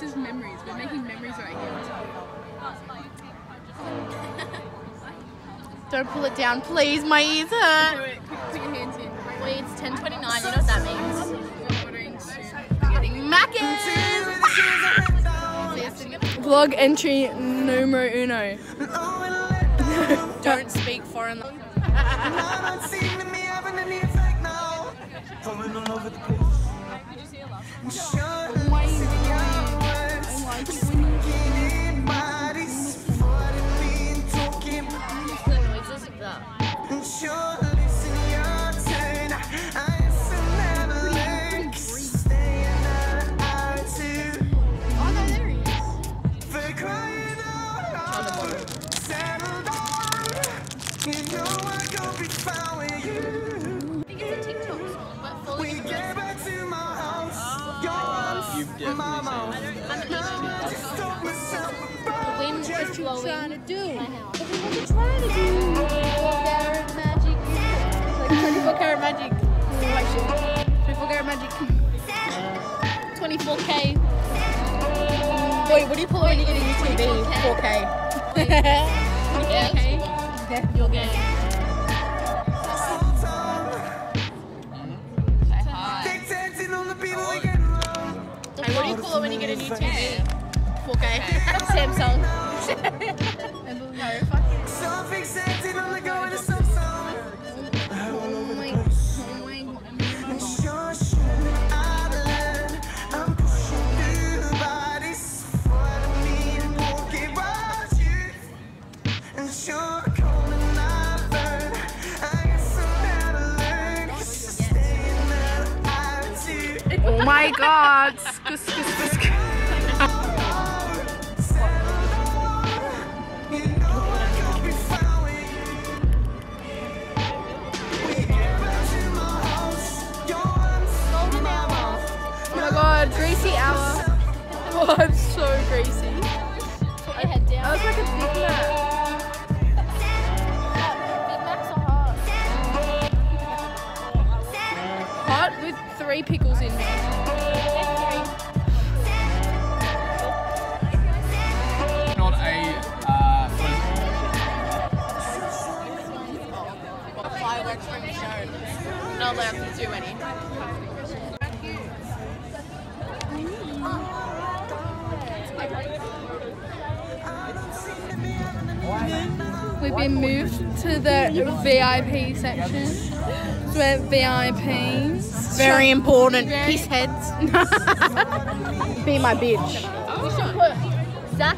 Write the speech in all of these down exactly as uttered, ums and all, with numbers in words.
This is memories. We're making memories right here. Don't pull it down, please. My ears hurt. Do it. Put your hands in. Wait, it's ten twenty-nine. You know what that means. We're ordering soup. Getting mac. Vlog entry numero uno. Don't speak foreign language. Trying to do. I know. But what are you trying to do? twenty-four karat magic. It's like twenty-four karat magic. twenty-four karat magic. twenty-four K. Wait, what do you pull when you get a U T V? four K. Yeah, you're gay. Hey, what do you pull it when you get a new T V? four K. Samsung. Something said it only go into some song. Oh my god. I'm pushing through bodies for me and walking about you. And sure calling my bird. I got some better learn. Stay in that attitude. Oh my god. Greasy hour. Oh, I'm so greasy. Put your head down. I was like a Big Mac. Big Macs are hot. Hot with three pickles in there. Not a uh fireworks from the show. Not allowed to do any. We've been moved to the V I P section. So we're V I Ps. Very important. Very Peace heads. Be my bitch. Oh. We should put Zach.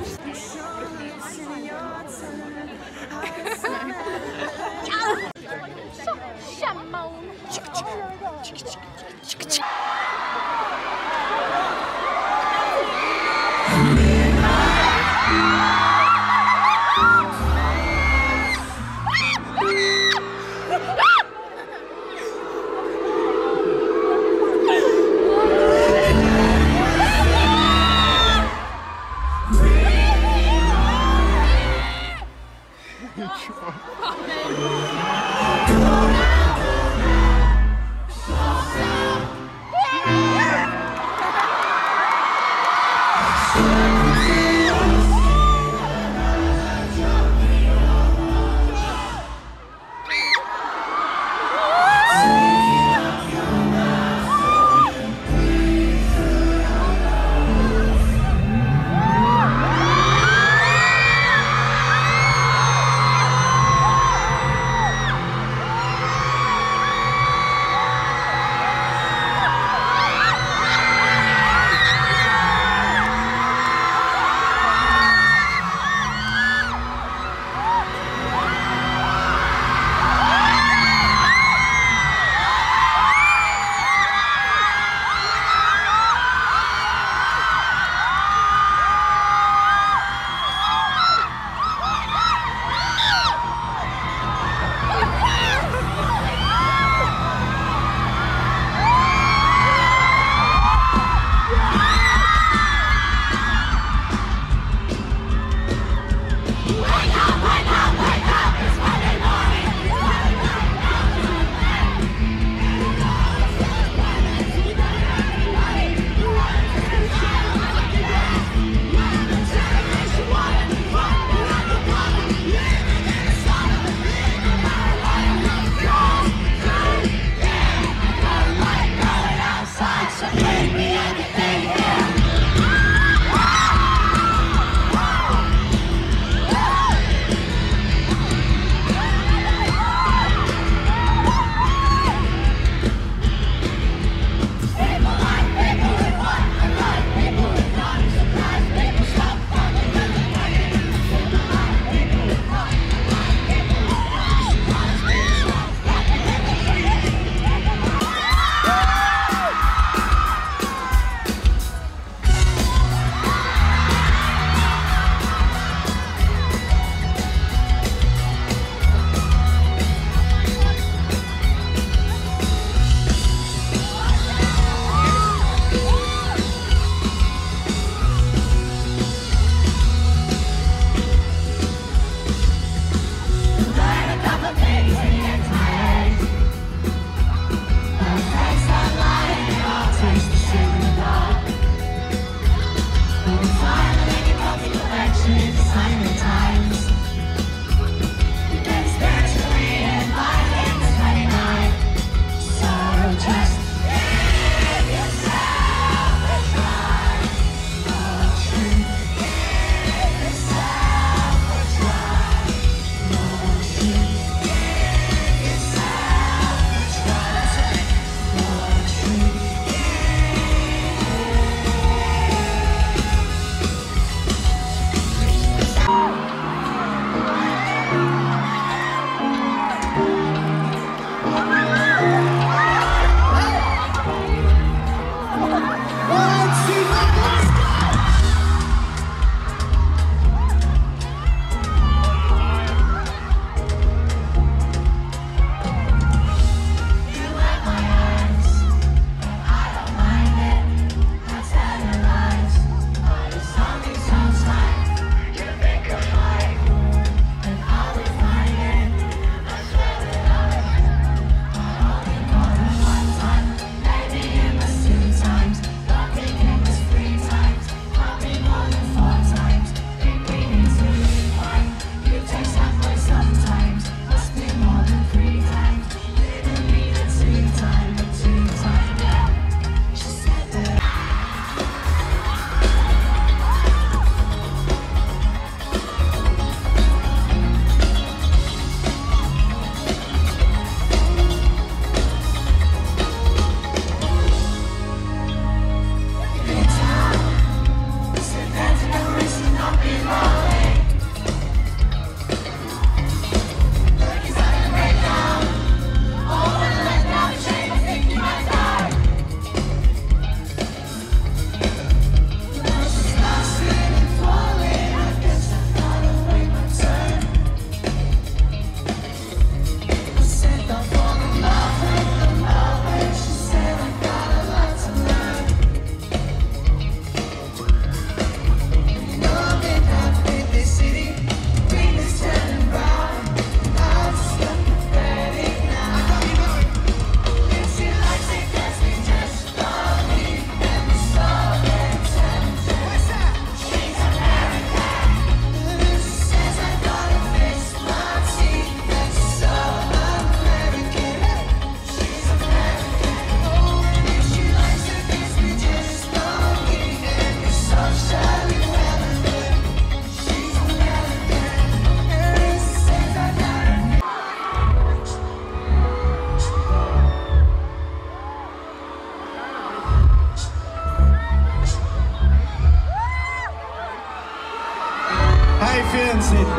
City. Okay,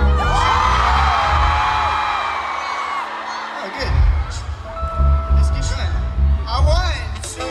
let's keep going. I want to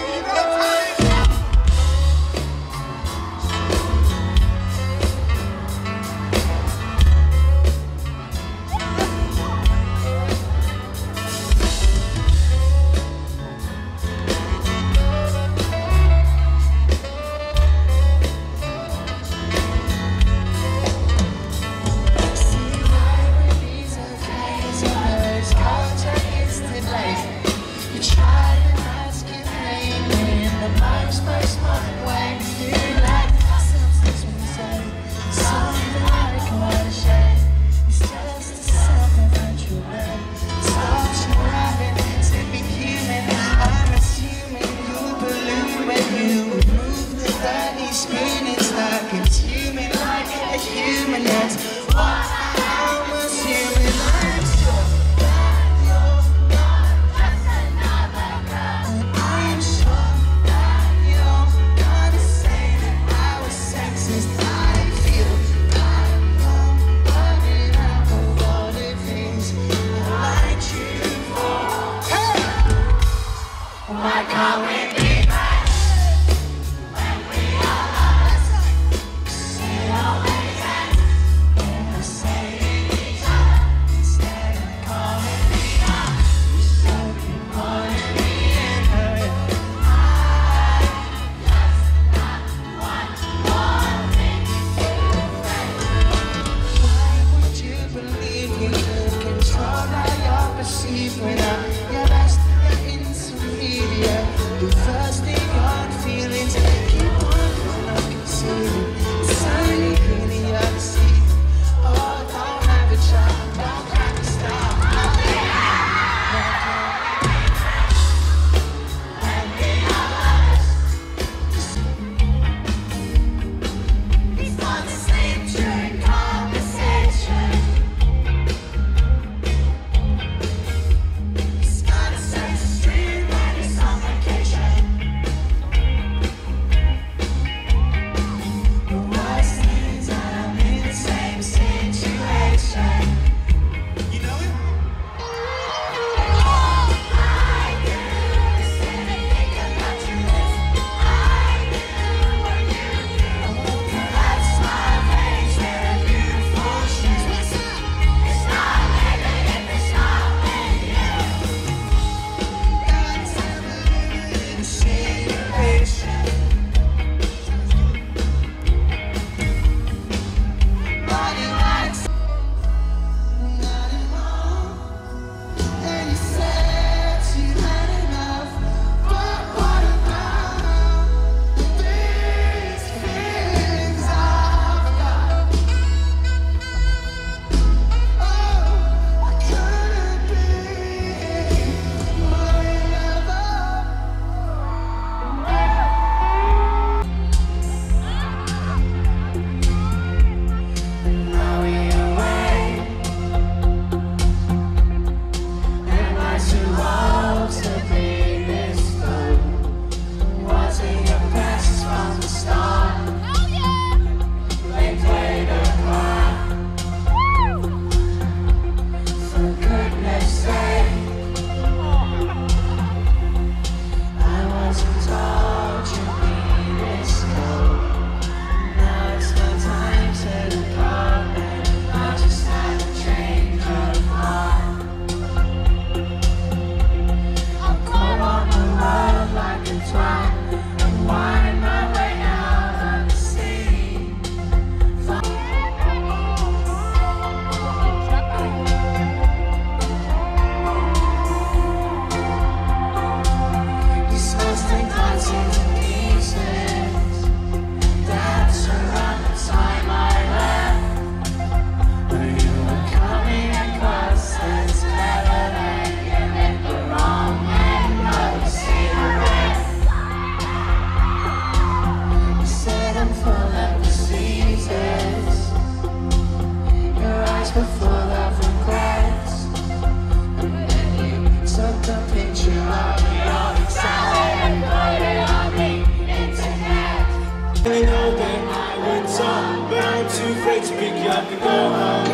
I know that my words are bound to freight to pick you up and go home.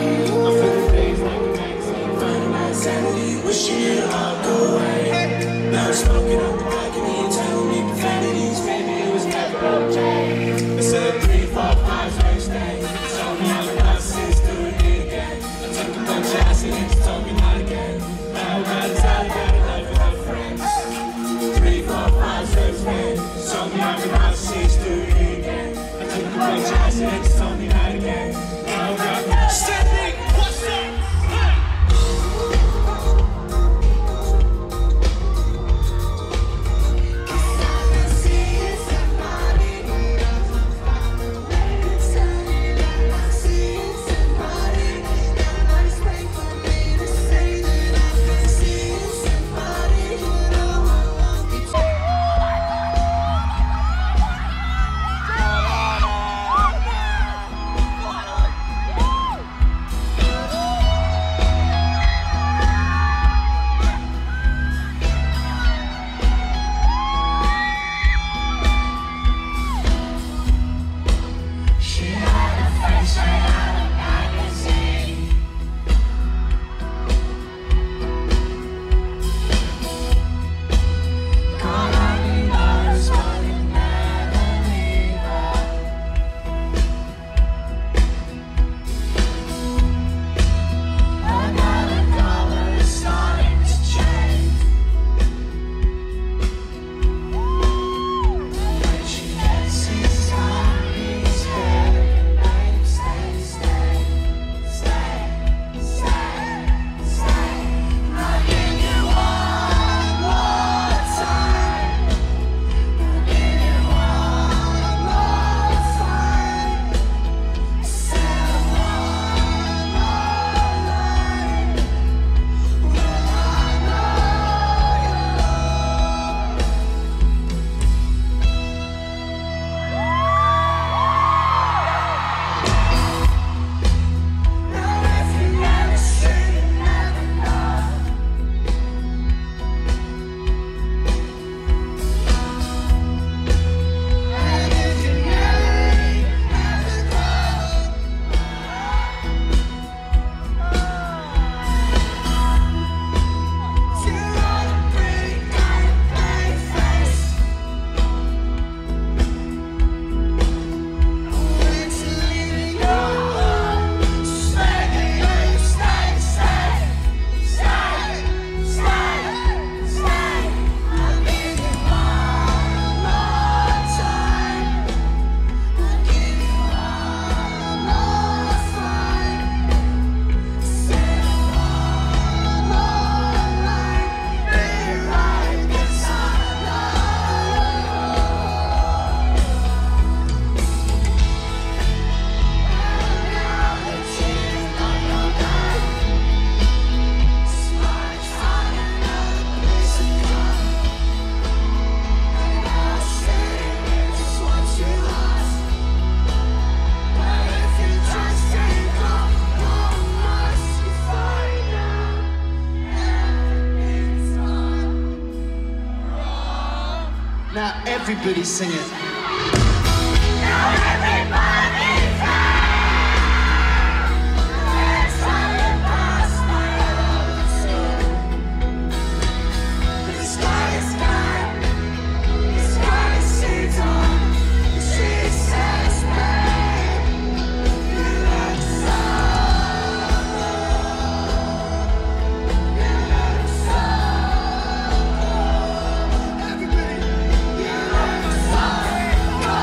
away. Now I'm smoking on the balcony and telling me profanities. Maybe it was never okay. They said three, four, five, six days. Showed me I'm about six, doing it again. I took a bunch of acid and she told me not again. Now everybody's out of got a life with her friends. Three, four, five, six days. Showed me I'm about six, doing it again. I took a bunch of acid and she told me not again. Now everybody's Now everybody sing it. Now everybody sing. Let's try to pass my own soul. The sky is sky. The sky is seeds on. The street says man. You look so good. You look so everybody. Sorry, God.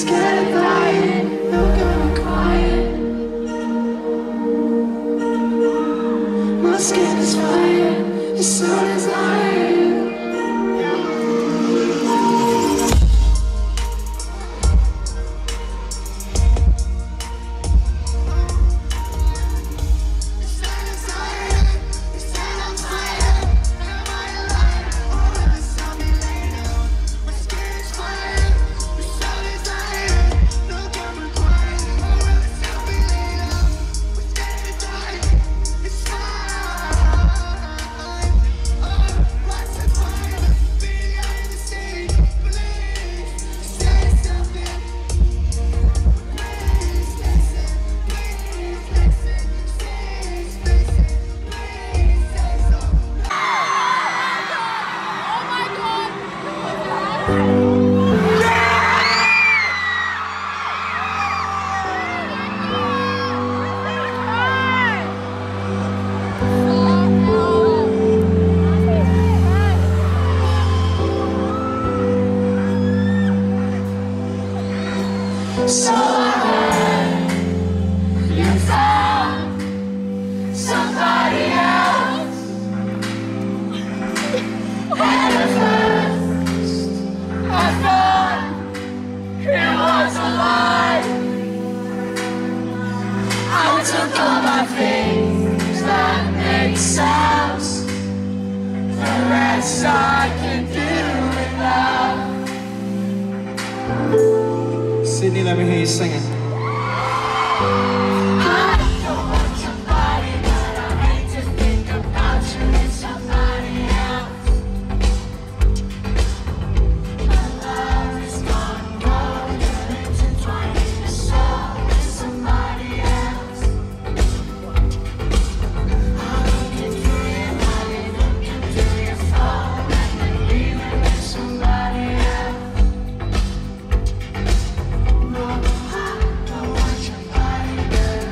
scared of dying, you're gonna quiet. My skin is fire, your soul is iron. So I heard you found somebody else, and at first I thought it was a lie. I took all my things that make sounds, the rest I can do without. Sydney, let me hear you singing. I don't want your body, but I hate to think about you and somebody else. My love is gone cold, it's entwined in the soul with somebody else. I'm looking through your mind and looking through your phone, and then leaving with somebody else. No, I don't want your body, girl.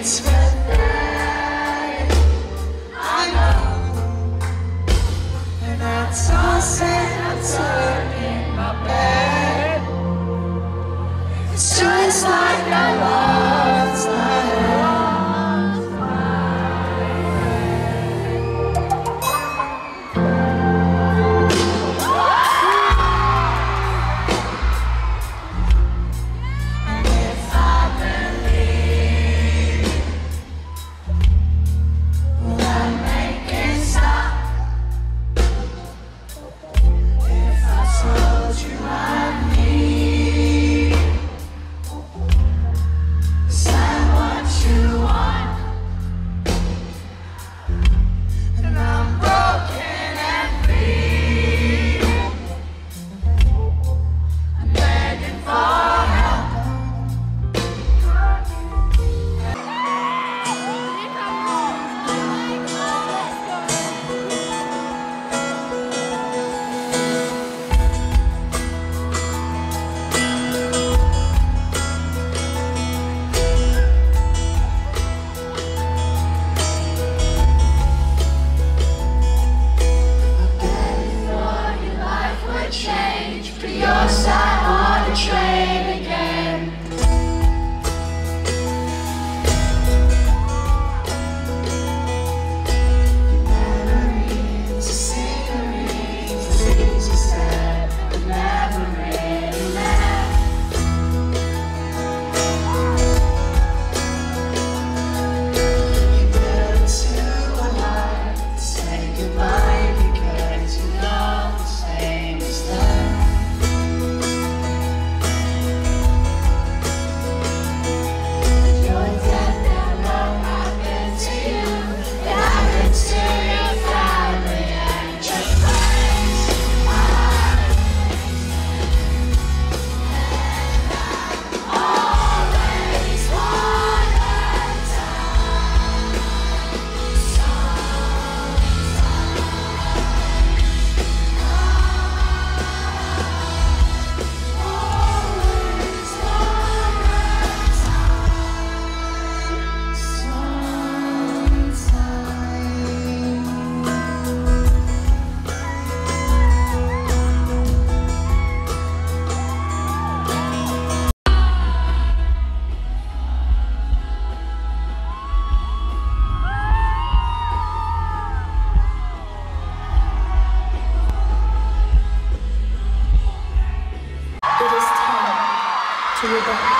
It's pathetic, I know. And I'm tossing and turning in my bed. It's just like I lost my lost my head. And if I believe, to your back.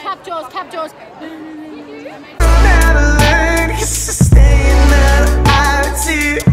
Cap jaws, cap jaws. Madeline,